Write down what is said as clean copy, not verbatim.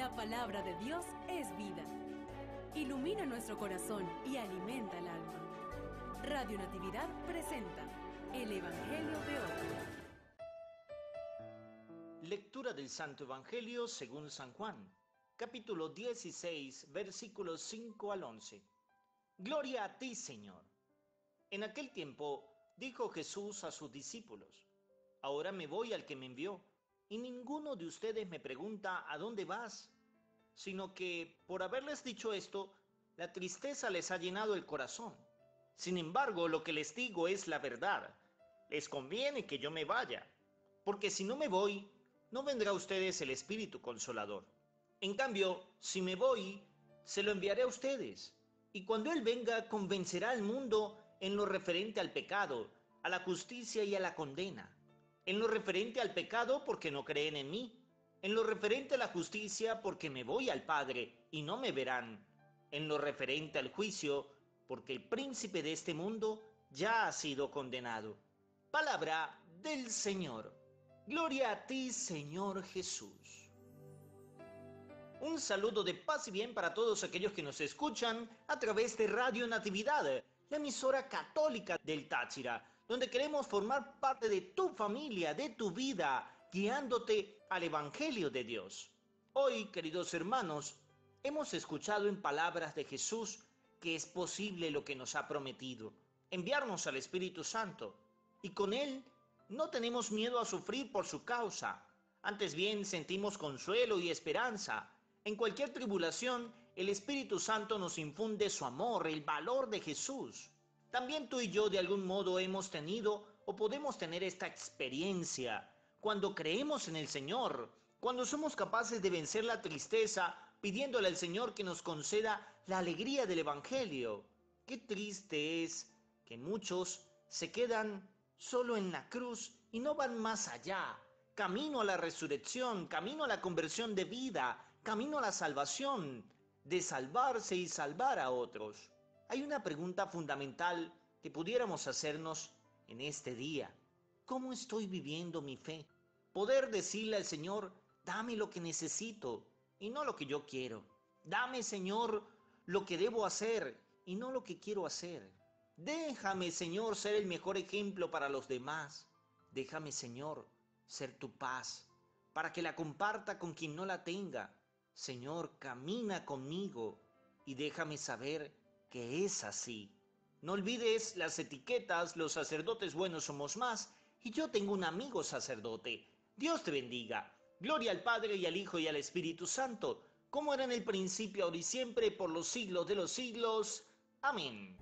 La palabra de Dios es vida. Ilumina nuestro corazón y alimenta el alma. Radio Natividad presenta el Evangelio de hoy. Lectura del Santo Evangelio según San Juan, capítulo 16, versículos 5 al 11. Gloria a ti, Señor. En aquel tiempo dijo Jesús a sus discípulos: Ahora me voy al que me envió, y ninguno de ustedes me pregunta ¿a dónde vas?, sino que por haberles dicho esto, la tristeza les ha llenado el corazón. Sin embargo, lo que les digo es la verdad. Les conviene que yo me vaya, porque si no me voy, no vendrá a ustedes el Espíritu Consolador. En cambio, si me voy, se lo enviaré a ustedes, y cuando Él venga, convencerá al mundo en lo referente al pecado, a la justicia y a la condena. En lo referente al pecado, porque no creen en mí. En lo referente a la justicia, porque me voy al Padre y no me verán. En lo referente al juicio, porque el príncipe de este mundo ya ha sido condenado. Palabra del Señor. Gloria a ti, Señor Jesús. Un saludo de paz y bien para todos aquellos que nos escuchan a través de Radio Natividad, la emisora católica del Táchira, donde queremos formar parte de tu familia, de tu vida, guiándote al Evangelio de Dios. Hoy, queridos hermanos, hemos escuchado en palabras de Jesús que es posible lo que nos ha prometido, enviarnos al Espíritu Santo, y con Él no tenemos miedo a sufrir por su causa. Antes bien, sentimos consuelo y esperanza. En cualquier tribulación, el Espíritu Santo nos infunde su amor, el valor de Jesús. También tú y yo de algún modo hemos tenido o podemos tener esta experiencia. Cuando creemos en el Señor, cuando somos capaces de vencer la tristeza, pidiéndole al Señor que nos conceda la alegría del Evangelio. Qué triste es que muchos se quedan solo en la cruz y no van más allá. Camino a la resurrección, camino a la conversión de vida, camino a la salvación, de salvarse y salvar a otros. Hay una pregunta fundamental que pudiéramos hacernos en este día. ¿Cómo estoy viviendo mi fe? Poder decirle al Señor: dame lo que necesito y no lo que yo quiero. Dame, Señor, lo que debo hacer y no lo que quiero hacer. Déjame, Señor, ser el mejor ejemplo para los demás. Déjame, Señor, ser tu paz, para que la comparta con quien no la tenga. Señor, camina conmigo y déjame saber que es así. No olvides las etiquetas, los sacerdotes buenos somos más, y yo tengo un amigo sacerdote. Dios te bendiga. Gloria al Padre y al Hijo y al Espíritu Santo, como era en el principio, ahora y siempre, por los siglos de los siglos. Amén.